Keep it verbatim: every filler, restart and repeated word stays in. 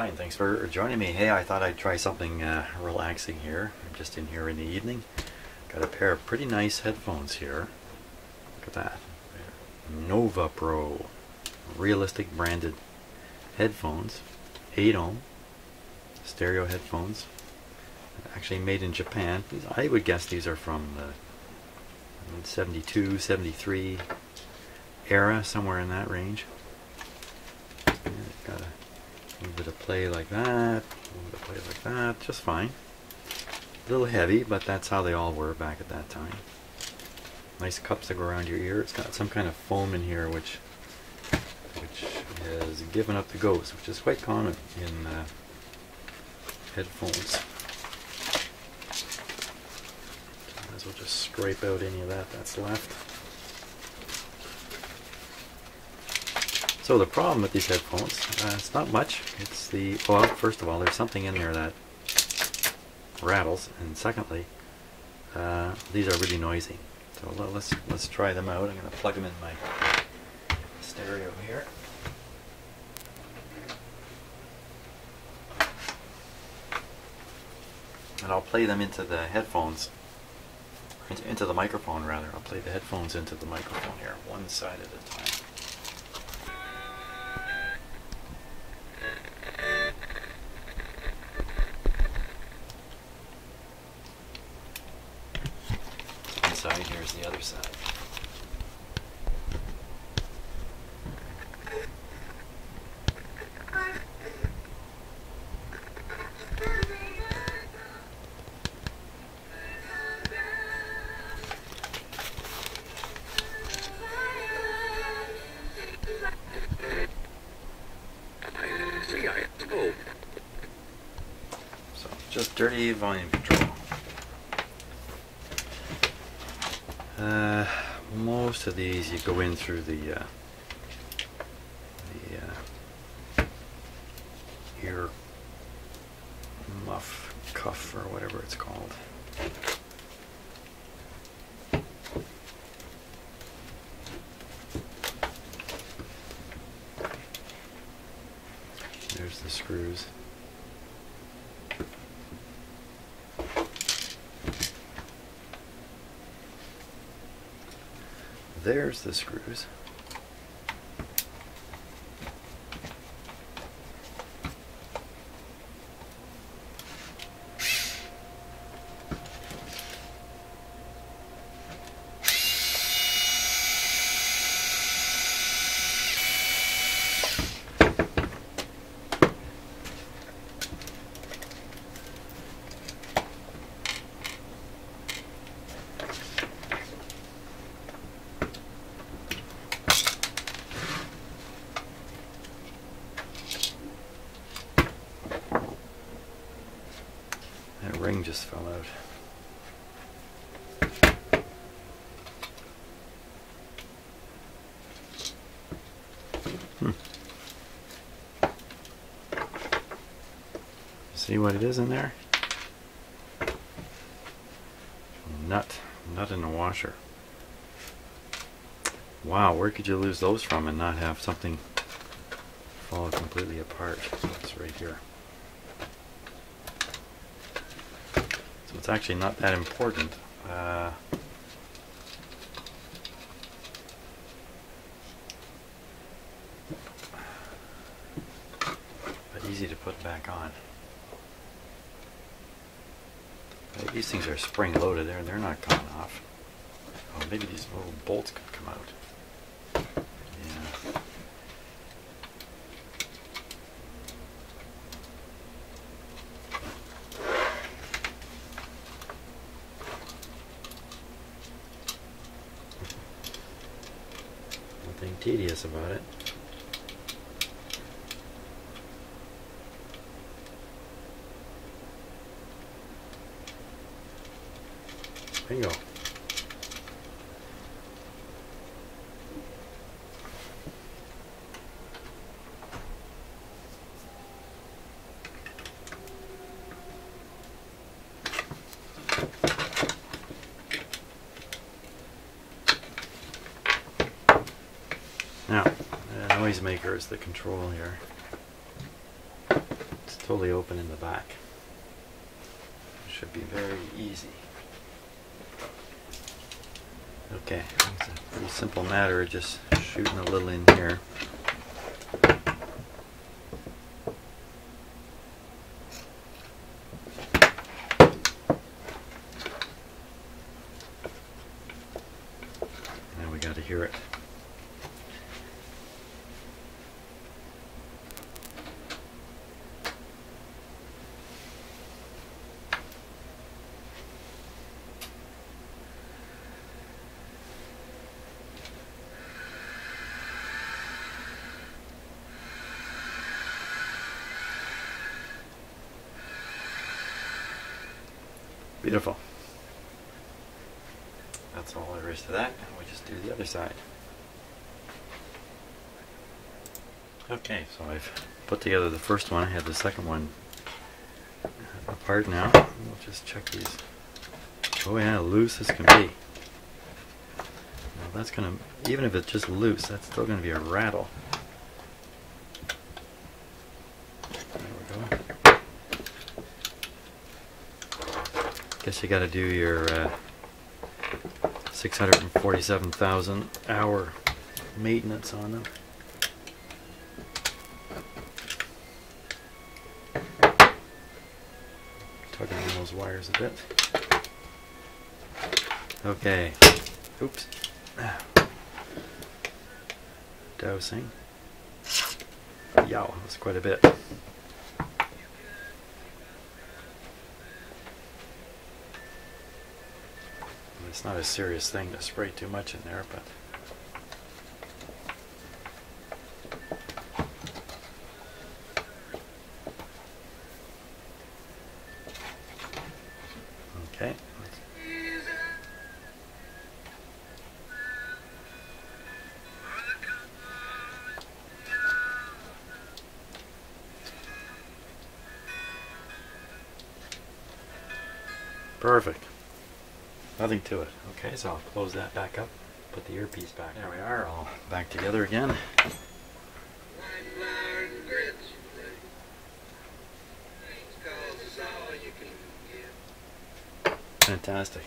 Hi, and thanks for joining me. Hey, I thought I'd try something uh, relaxing here. I'm just in here in the evening. Got a pair of pretty nice headphones here. Look at that. NOVAPRO Realistic branded headphones. eight ohm stereo headphones. Actually made in Japan. I would guess these are from the seventy-two, seventy-three era, somewhere in that range. Yeah, they've got a A little bit of play like that, a little bit of play like that, just fine. A little heavy, but that's how they all were back at that time. Nice cups that go around your ear. It's got some kind of foam in here which which has given up the ghost, which is quite common in uh, headphones. So might as well just scrape out any of that that's left. So the problem with these headphones, uh, it's not much. It's the, well, first of all, there's something in there that rattles, and secondly, uh, these are really noisy. So let's let's try them out. I'm going to plug them in my stereo here. And I'll play them into the headphones, into the microphone rather. I'll play the headphones into the microphone here, one side at a time. Side, here's the other side. So just dirty volume control. Uh, most of these you go in through the, uh, the uh, ear muff, cuff, or whatever it's called. There's the screws. There's the screws. Ring just fell out. Hmm. See what it is in there? Nut. Nut in the washer. Wow, where could you lose those from and not have something fall completely apart? It's right here. It's actually not that important. Uh, but easy to put back on. But these things are spring loaded, they're, they're not coming off. Oh, maybe these little bolts could come out. Yeah. Nothing tedious about it. Bingo. Now, the noise maker is the control here. fully open in the back. It should be very easy. Okay, it's a pretty simple matter of just shooting a little in here. Now we got to hear it. Beautiful. That's all there is to that. Now we just do the other side. Okay, so I've put together the first one. I have the second one apart now. We'll just check these. Oh yeah, loose as can be. Now that's gonna, even if it's just loose, that's still gonna be a rattle. Guess you got to do your uh, six hundred forty-seven thousand hour maintenance on them. Tugging on those wires a bit. Okay. Oops. Dousing. Yow, that's quite a bit. It's not a serious thing to spray too much in there, but okay. Perfect. Nothing to it. Okay, so I'll close that back up, put the earpiece back. There we are, all back together again. Fantastic.